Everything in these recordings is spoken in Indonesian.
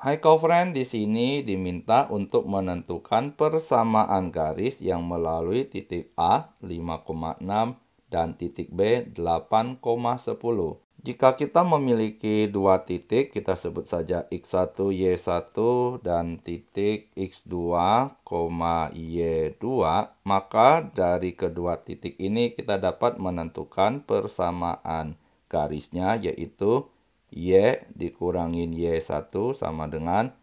High Covariance di sini diminta untuk menentukan persamaan garis yang melalui titik A 5,6 dan titik B 8,10. Jika kita memiliki dua titik, kita sebut saja X1, Y1 dan titik X2, Y2, maka dari kedua titik ini kita dapat menentukan persamaan garisnya, yaitu Y dikurangin Y1 sama dengan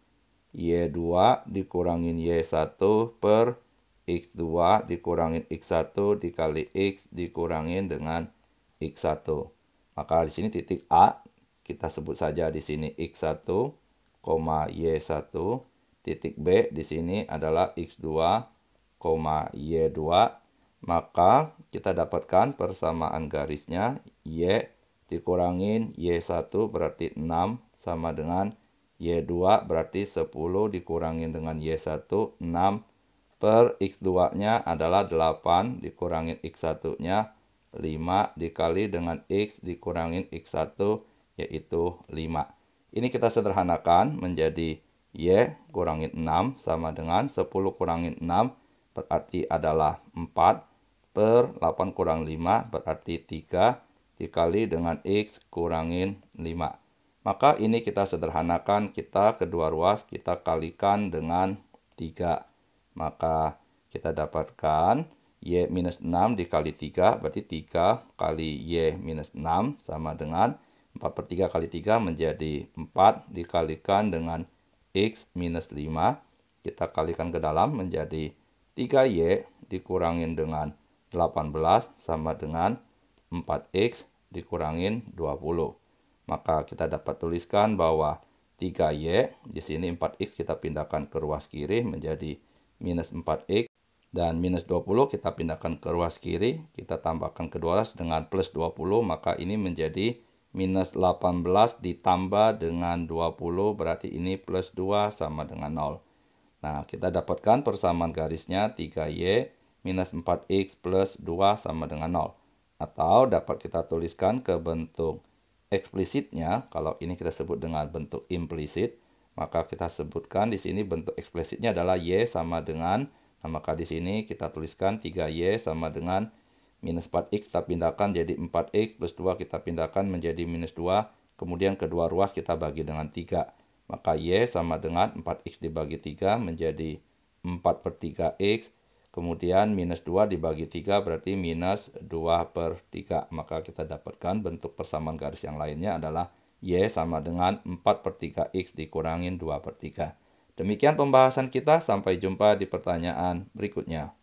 Y2 dikurangin Y1 per X2 dikurangin X1 dikali X dikurangin dengan X1. Maka di sini titik A, kita sebut saja di sini X1, Y1. Titik B di sini adalah X2, Y2. Maka kita dapatkan persamaan garisnya Y dikurangin Y1 berarti 6 sama dengan Y2 berarti 10 dikurangin dengan Y1 6 per X2-nya adalah 8 dikurangin X1-nya 5 dikali dengan X dikurangin X1 yaitu 5. Ini kita sederhanakan menjadi Y kurangin 6 sama dengan 10 kurangin 6 berarti adalah 4 per 8 kurang 5 berarti 3 dikali dengan X kurangin 5. Maka ini kita sederhanakan, kita kedua ruas kita kalikan dengan 3. Maka kita dapatkan Y minus 6 dikali 3, berarti 3 kali Y minus 6 sama dengan 4 per 3 kali 3 menjadi 4 dikalikan dengan X minus 5. Kita kalikan ke dalam menjadi 3Y dikurangin dengan 18 sama dengan 4X dikurangin 20. Maka kita dapat tuliskan bahwa 3Y, di sini 4X kita pindahkan ke ruas kiri menjadi minus 4X. Dan minus 20 kita pindahkan ke ruas kiri, kita tambahkan kedua ruas dengan plus 20. Maka ini menjadi minus 18 ditambah dengan 20, berarti ini plus 2 sama dengan 0. Nah, kita dapatkan persamaan garisnya 3Y minus 4X plus 2 sama dengan 0. Atau dapat kita tuliskan ke bentuk eksplisitnya. Kalau ini kita sebut dengan bentuk implisit, maka kita sebutkan di sini bentuk eksplisitnya adalah Y sama dengan, nah maka di sini kita tuliskan 3Y sama dengan minus 4X kita pindahkan jadi 4X plus 2 kita pindahkan menjadi minus 2. Kemudian kedua ruas kita bagi dengan 3. Maka Y sama dengan 4X dibagi 3 menjadi 4 per 3X. Kemudian minus 2 dibagi 3 berarti minus 2 per 3. Maka kita dapatkan bentuk persamaan garis yang lainnya adalah Y sama dengan 4 per 3X dikurangin 2 per 3. Demikian pembahasan kita, sampai jumpa di pertanyaan berikutnya.